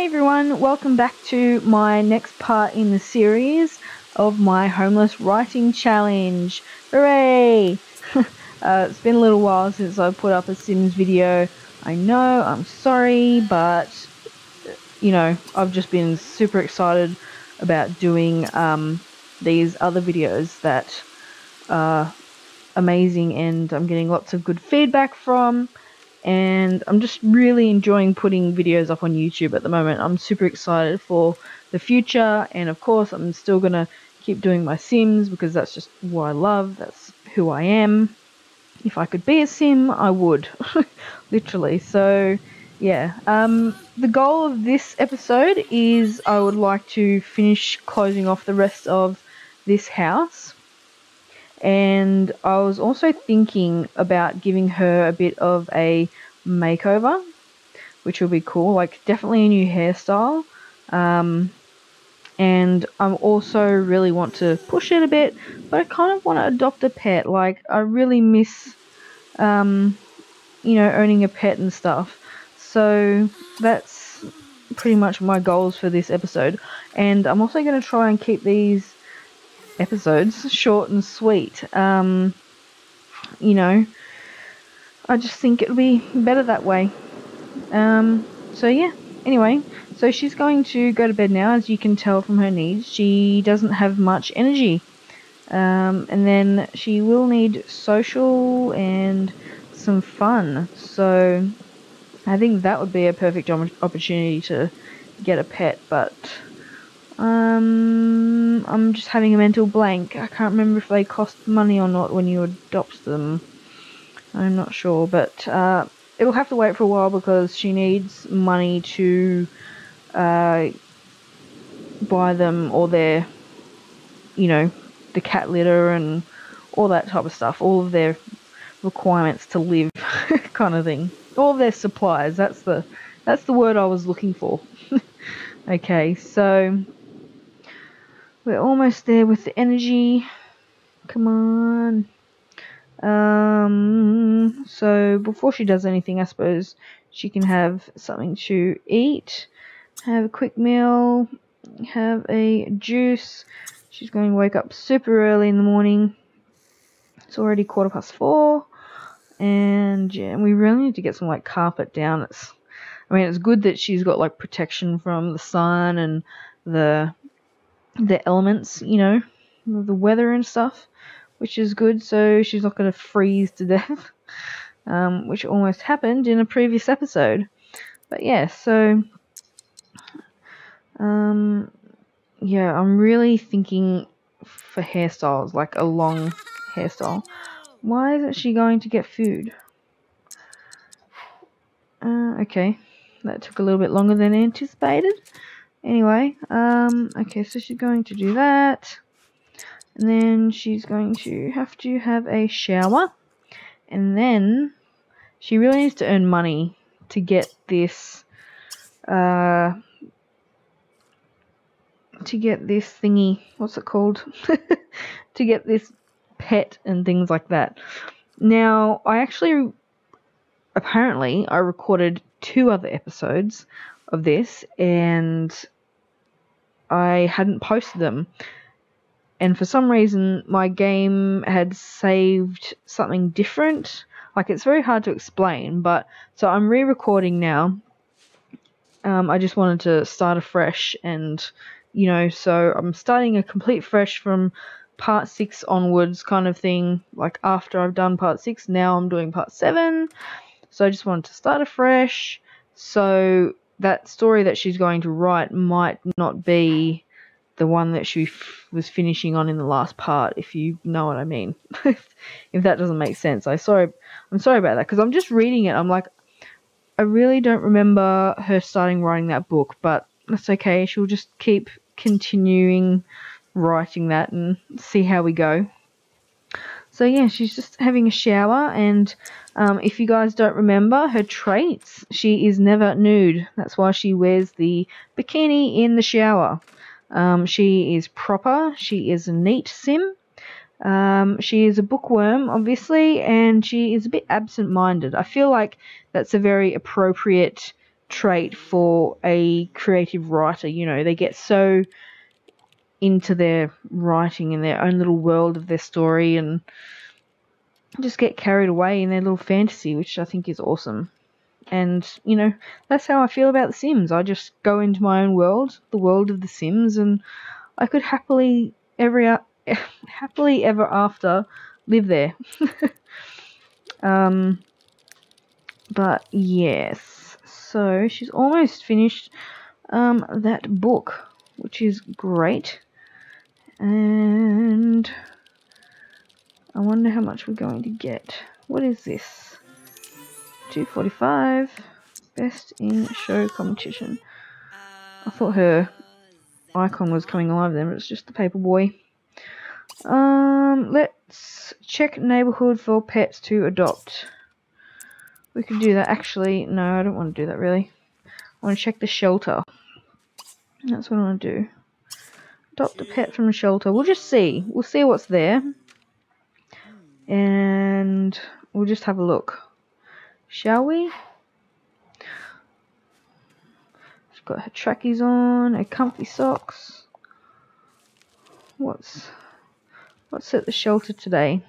Hey everyone, welcome back to my next part in the series of my homeless writing challenge. Hooray! It's been a little while since I put up a Sims video. I know, I'm sorry, but you know, I've just been super excited about doing these other videos that are amazing and I'm getting lots of good feedback from. And I'm just really enjoying putting videos up on YouTube at the moment. I'm super excited for the future, and of course I'm still going to keep doing my Sims because that's just what I love, that's who I am. If I could be a Sim, I would, literally. So yeah, the goal of this episode is I would like to finish closing off the rest of this house. And I was also thinking about giving her a bit of a makeover, which will be cool, like definitely a new hairstyle. And I also really want to push it a bit, but I kind of want to adopt a pet. Like, I really miss, you know, owning a pet and stuff. So that's pretty much my goals for this episode. And I'm also going to try and keep these episodes short and sweet. You know, I just think it'll be better that way. So yeah, anyway, so she's going to go to bed now. As you can tell from her needs, she doesn't have much energy, and then she will need social and some fun, so I think that would be a perfect opportunity to get a pet. But I'm just having a mental blank. I can't remember if they cost money or not when you adopt them. I'm not sure, but it'll have to wait for a while because she needs money to buy them, or their, you know, the cat litter and all that type of stuff, all of their requirements to live kind of thing, all of their supplies. That's the word I was looking for. Okay, so we're almost there with the energy. Come on. So before she does anything, I suppose she can have something to eat, have a quick meal, have a juice. She's going to wake up super early in the morning. It's already 4:15. And yeah, we really need to get some like carpet down. I mean it's good that she's got like protection from the sun and the elements, you know, the weather and stuff, which is good, so she's not going to freeze to death, which almost happened in a previous episode. But yeah, so yeah, I'm really thinking for hairstyles, like a long hairstyle. Why isn't she going to get food? Okay, that took a little bit longer than anticipated. Anyway, okay, so she's going to do that, and then she's going to have a shower, and then she really needs to earn money to get this, thingy, what's it called, to get this pet and things like that. Now, I actually, apparently, I recorded 2 other episodes of this, and I hadn't posted them, and for some reason my game had saved something different. Like, it's very hard to explain, but so I'm re-recording now. I just wanted to start afresh, and you know, so I'm starting a complete fresh from part 6 onwards kind of thing. Like, after I've done part 6, now I'm doing part 7, so I just wanted to start afresh. So that story that she's going to write might not be the one that she was finishing on in the last part, if you know what I mean. If that doesn't make sense, I'm sorry about that, because I'm just reading it. I'm like, I really don't remember her starting writing that book, but that's okay. She'll just keep continuing writing that and see how we go. So yeah, she's just having a shower, and if you guys don't remember her traits, she is never nude. That's why she wears the bikini in the shower. She is proper. She is a neat Sim. She is a bookworm, obviously, and she is a bit absent-minded. I feel like that's a very appropriate trait for a creative writer. You know, they get so into their writing and their own little world of their story and just get carried away in their little fantasy, which I think is awesome. And, you know, that's how I feel about The Sims. I just go into my own world, the world of The Sims, and I could happily ever after live there. But yes, so she's almost finished that book, which is great. And I wonder how much we're going to get. What is this? 245. Best in show competition. I thought her icon was coming alive then, but it's just the paper boy. Let's check neighborhood for pets to adopt. We could do that. Actually, no, I don't want to do that really. I want to check the shelter. That's what I want to do. Adopt a pet from a shelter. We'll just see. We'll see what's there. And we'll just have a look. Shall we? She's got her trackies on, her comfy socks. What's at the shelter today?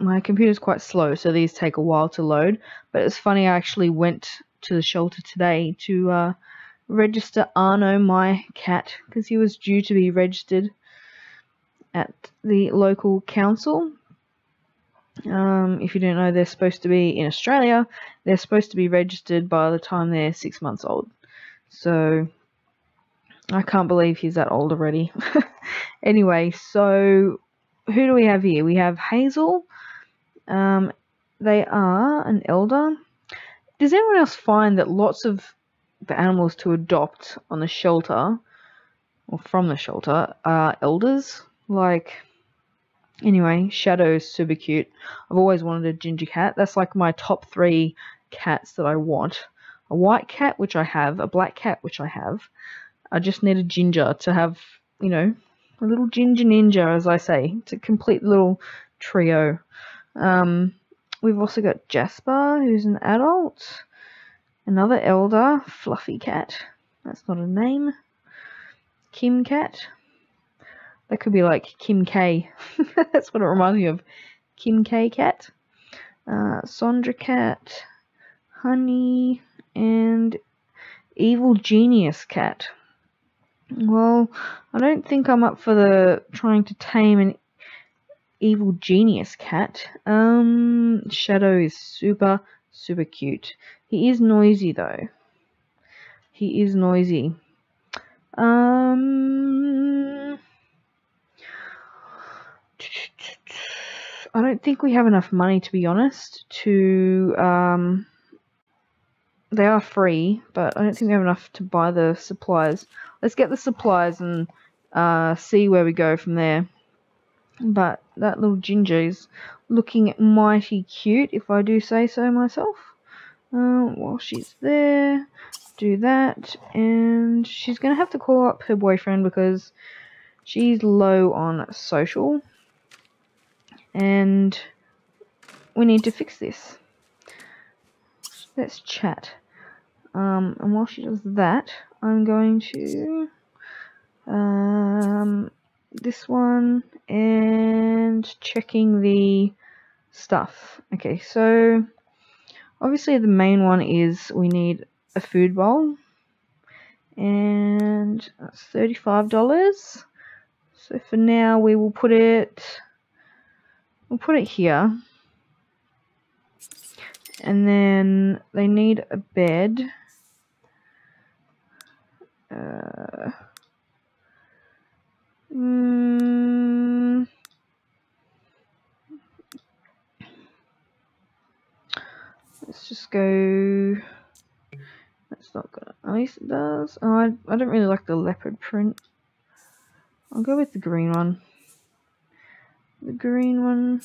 My computer's quite slow, so these take a while to load. But it's funny, I actually went to the shelter today to register Arno, my cat, because he was due to be registered at the local council. If you don't know, they're supposed to be in Australia. They're supposed to be registered by the time they're 6 months old. So I can't believe he's that old already. Anyway, so who do we have here? We have Hazel. They are an elder. Does anyone else find that lots of the animals to adopt on the shelter, or from the shelter, are elders? Like, anyway, Shadow is super cute. I've always wanted a ginger cat. That's like my top three cats that I want. A white cat, which I have. A black cat, which I have. I just need a ginger to have, you know, a little ginger ninja, as I say, to complete the little trio. We've also got Jasper, who's an adult. Another elder, Fluffy Cat. That's not a name. Kim Cat. That could be like Kim K. That's what it reminds me of. Kim K Cat. Sondra Cat. Honey. And Evil Genius Cat. Well, I don't think I'm up for the trying to tame an evil genius cat. Shadow is super, super cute. He is noisy though. He is noisy. I don't think we have enough money, to be honest, to they are free, but I don't think we have enough to buy the supplies. Let's get the supplies and see where we go from there. But that little ginger is looking mighty cute, if I do say so myself. While she's there, do that. And she's going to have to call up her boyfriend because she's low on social. And we need to fix this. Let's chat. And while she does that, I'm going to this one and checking the stuff. Okay, so obviously the main one is we need a food bowl, and that's $35. So for now we will put it. We'll put it here. And then they need a bed. Let's just go. That's not good. At least it does. Oh, I don't really like the leopard print. I'll go with the green one. The green one.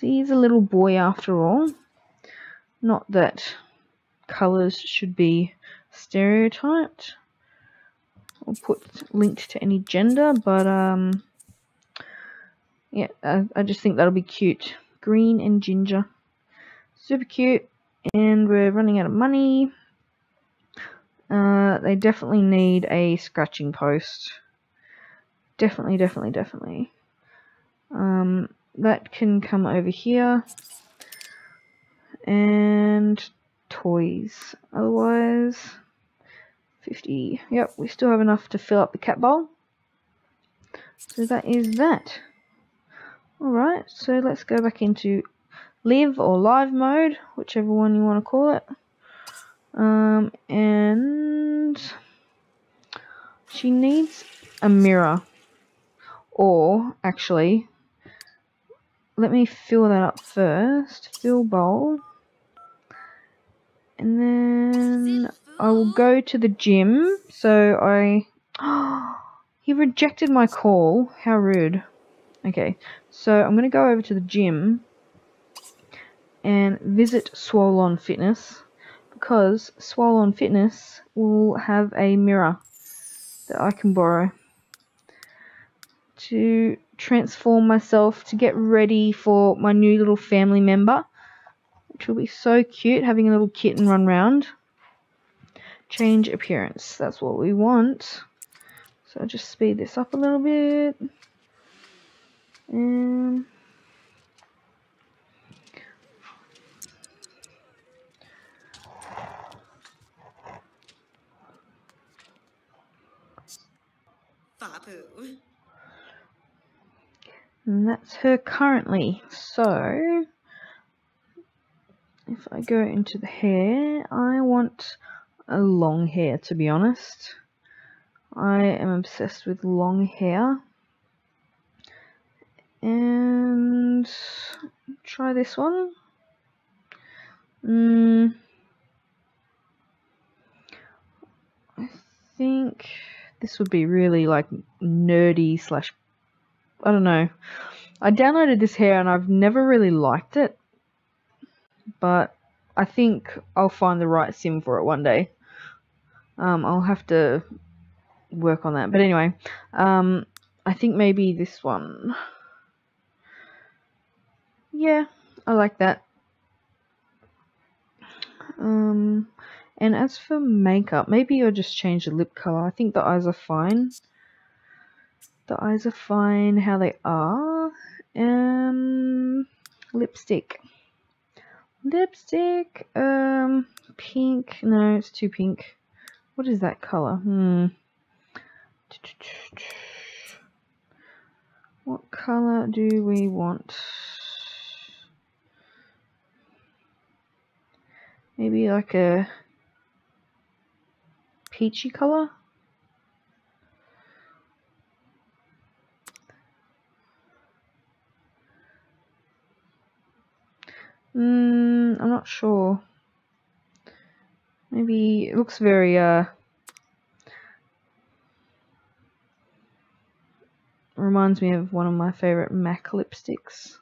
He's a little boy after all. Not that colours should be stereotyped or put linked to any gender, but yeah, I just think that'll be cute. Green and ginger, super cute. and we're running out of money. They definitely need a scratching post. Definitely. That can come over here. And toys. Otherwise, 50. Yep, we still have enough to fill up the cat bowl. So that is that. Alright, so let's go back into live or live mode, whichever one you want to call it. And she needs a mirror. Or, actually, let me fill that up first. Fill bowl. And then I will go to the gym. So he rejected my call. How rude. Okay, so I'm going to go over to the gym and visit Swolon Fitness, because Swolon Fitness will have a mirror that I can borrow to transform myself to get ready for my new little family member, which will be so cute, having a little kitten run round. Change appearance, that's what we want. So I'll just speed this up a little bit. And that's her currently. So if I go into the hair, I want a long hair, to be honest. I am obsessed with long hair. And try this one. I think this would be really like nerdy / I don't know. I downloaded this hair and I've never really liked it, but I think I'll find the right sim for it one day. I'll have to work on that. But anyway, I think maybe this one. Yeah, I like that. And as for makeup, maybe I'll just change the lip color. I think the eyes are fine. The eyes are fine how they are. Lipstick. Pink. No, it's too pink. What is that color? What color do we want? Maybe like a peachy color. I'm not sure. Maybe it looks very reminds me of one of my favorite MAC lipsticks.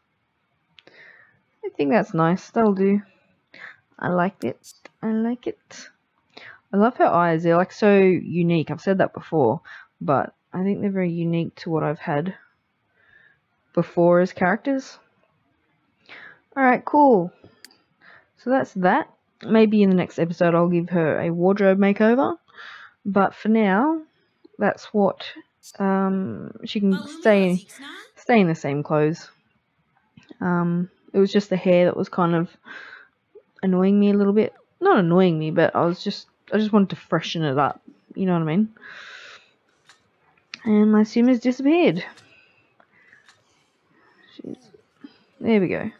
I think that's nice. That'll do. I like it. I love her eyes. They're like so unique. I've said that before, but I think they're very unique to what I've had before as characters. Alright, cool. So that's that. Maybe in the next episode I'll give her a wardrobe makeover. But for now, that's what she can stay in the same clothes. It was just the hair that was kind of annoying me a little bit. Not annoying me, but I just wanted to freshen it up. You know what I mean? And my sim has disappeared. There we go.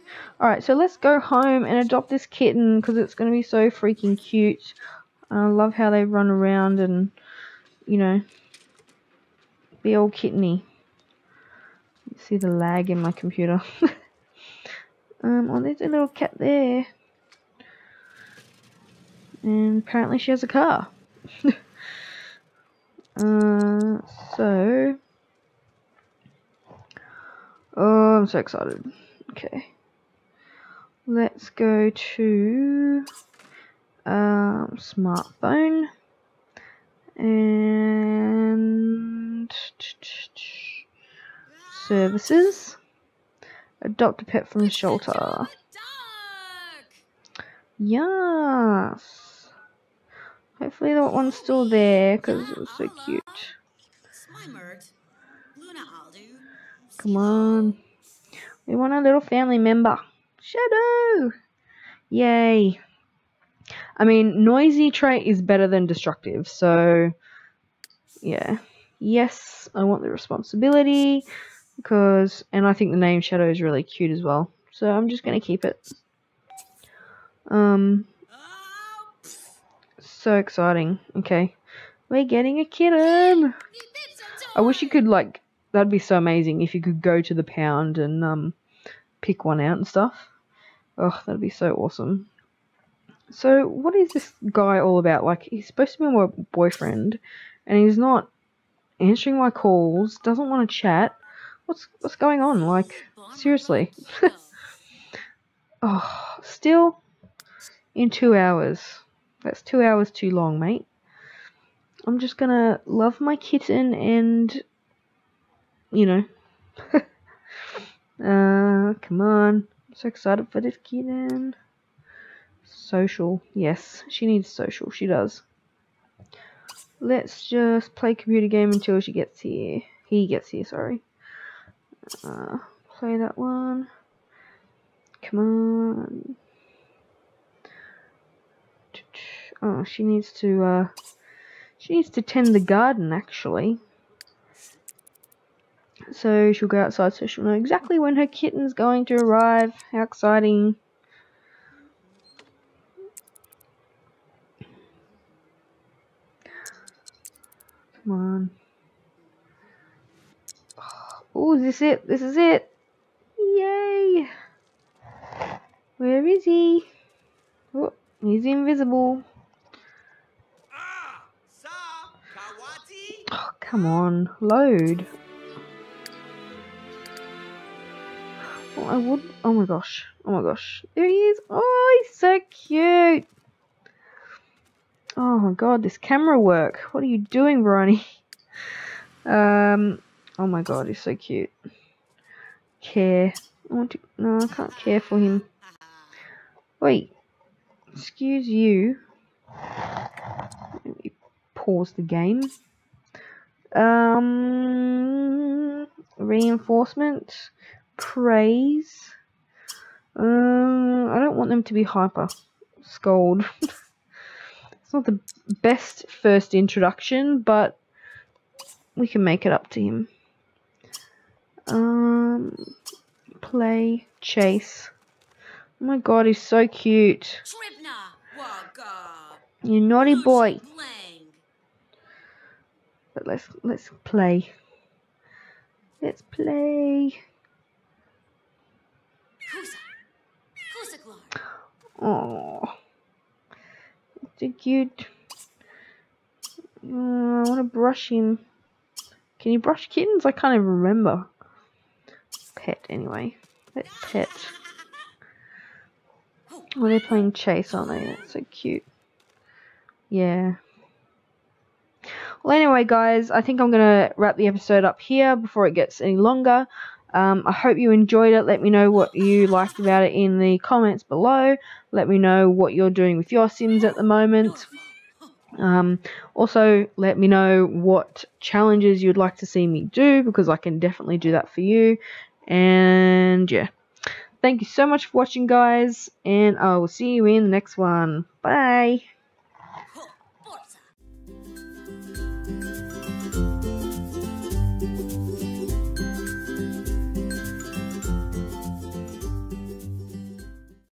Alright, so let's go home and adopt this kitten, because it's going to be so freaking cute. I love how they run around and, you know, be all kitteny. You see the lag in my computer. Oh, there's a little cat there. And apparently she has a car. Oh, I'm so excited. Okay, let's go to smartphone and services. Adopt a pet from the shelter. Yes. Hopefully that one's still there because it was so cute. Come on. We want a little family member. Shadow. Yay. I mean, noisy trait is better than destructive, so yeah. Yes, I want the responsibility because, and I think the name Shadow is really cute as well. So I'm just going to keep it. So exciting. Okay. We're getting a kitten. I wish you could, like, that'd be so amazing if you could go to the pound and pick one out and stuff. Oh, that'd be so awesome. So what is this guy all about? Like, he's supposed to be my boyfriend and he's not answering my calls, doesn't want to chat. What's going on? Like, seriously. Oh, still in 2 hours. That's 2 hours too long, mate. I'm just gonna love my kitten and, you know. Come on. I'm so excited for this kitten. Social. Yes, she needs social. She does. Let's just play computer game until she gets here. He gets here, sorry. Play that one. Come on. Oh, she needs to tend the garden, actually. So she'll go outside so she'll know exactly when her kitten's going to arrive. How exciting. Come on. Oh, is this it? This is it. Yay. Where is he? Oh, he's invisible. Oh, come on. Load. Oh, I would. Oh my gosh. Oh my gosh. There he is. Oh, he's so cute. Oh my god, this camera work. What are you doing, Bronny? Oh my god, he's so cute. Care. I want to. No, I can't care for him. Wait. Excuse you. Let me pause the game. Reinforcement. Praise. I don't want them to be hyper. Scold. It's not the best first introduction, but we can make it up to him. Play, chase. Oh my god, he's so cute. You naughty boy. But let's play. Let's play. Oh, so cute. I want to brush him. Can you brush kittens? I can't even remember. Pet, anyway. Let's pet. Oh, they're playing chase, aren't they? That's so cute. Yeah. Well, anyway, guys, I think I'm going to wrap the episode up here before it gets any longer. I hope you enjoyed it. Let me know what you liked about it in the comments below. Let me know what you're doing with your Sims at the moment. Also, let me know what challenges you'd like to see me do, because I can definitely do that for you. And yeah, thank you so much for watching, guys, and I will see you in the next one. Bye.